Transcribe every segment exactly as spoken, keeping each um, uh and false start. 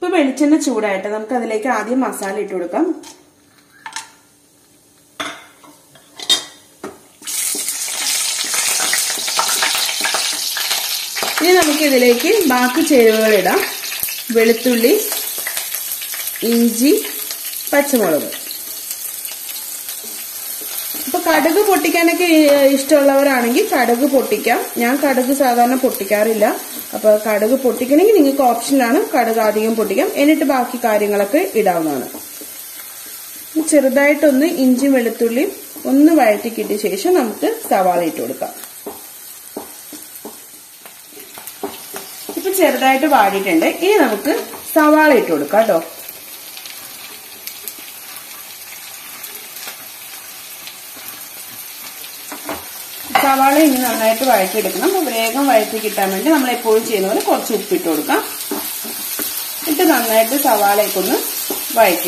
Now we will add the masala to the masala. If you have a pot, you can put option on the pot. You can put it in the pot. You can put it in the pot. You can put it in the pot. You can put it in the I will add the water. I will add the water. I will add the water. I will add the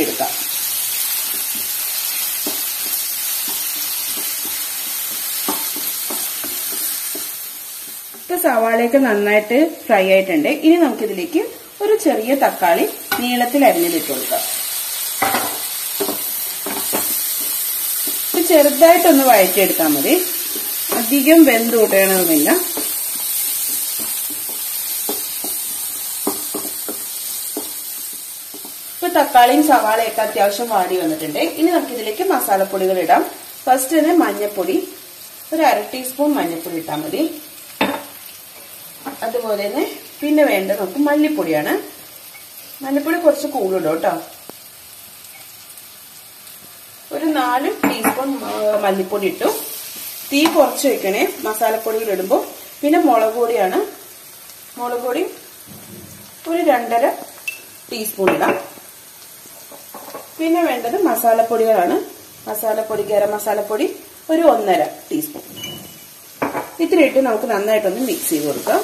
water. Savalake and fry it and egg in Amkiliki or a cherry takali, Nilatil Admilitolka. The cherry Digam bend root and a window. Put a calling savaleka tiashamadi on the tende. In a kidleke masala puddiga. First in a manja puddi, put a teaspoon manja puddi tamadi. At the modene, pin a vendor of Malipudiana. Manipudi puts a cool daughter. Put an olive teaspoon malipudito. Tea for chicken, masala podi redumbo, pin a molagodiana, molagodi, put it under a teaspoon. Pin a vendor masala podiana, masala podigara masala podi, or one teaspoon. It written out on the mixy worker,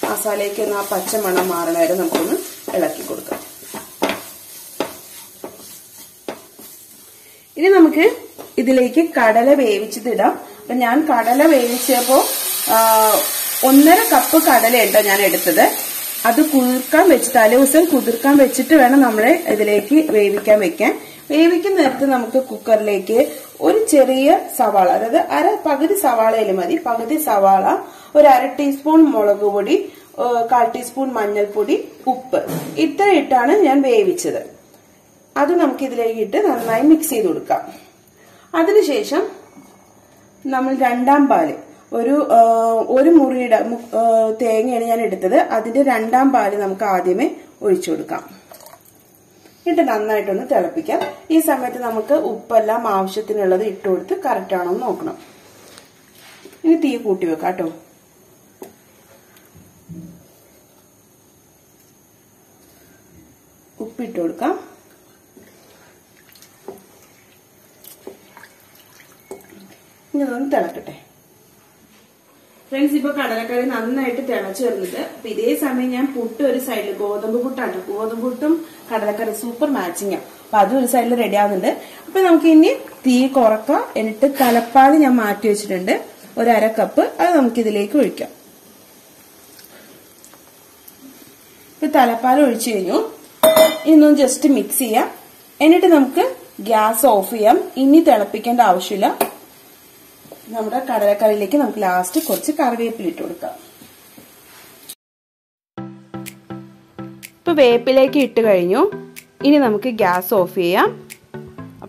masala can a pachamana maranada, and a lucky worker. It This Kadala Wave, which did up, and Yan Kadala Wave, which is one cup of Kadala enter Yan at the other. Other Kurka, Vegetalos and Kudurka, Vegeta, and Namre, Adelaki, Wavica, Wavica, Wavica, Namka cooker lake, or cherry savala, rather, Pagati Savala Elimadi, Pagati Savala, or a teaspoon molago body, a car teaspoon manjal puddy, up. It the eternal and wave each other. Other Namki the Lagitan and my mixi Durka. That is why we have random bali. We have a thing that is random bali. We have a thing that is random bali. We have a thing that is random bali. We have a thing that is Friends, if you have a car, you can't get a car. If you have a car, you can't get a car. If you have a car, you can't get a car. If you have a car, you can't get a car. If you have a car, you We will add a little bit of glass to the carvapil. Now, we will add a gas off. We will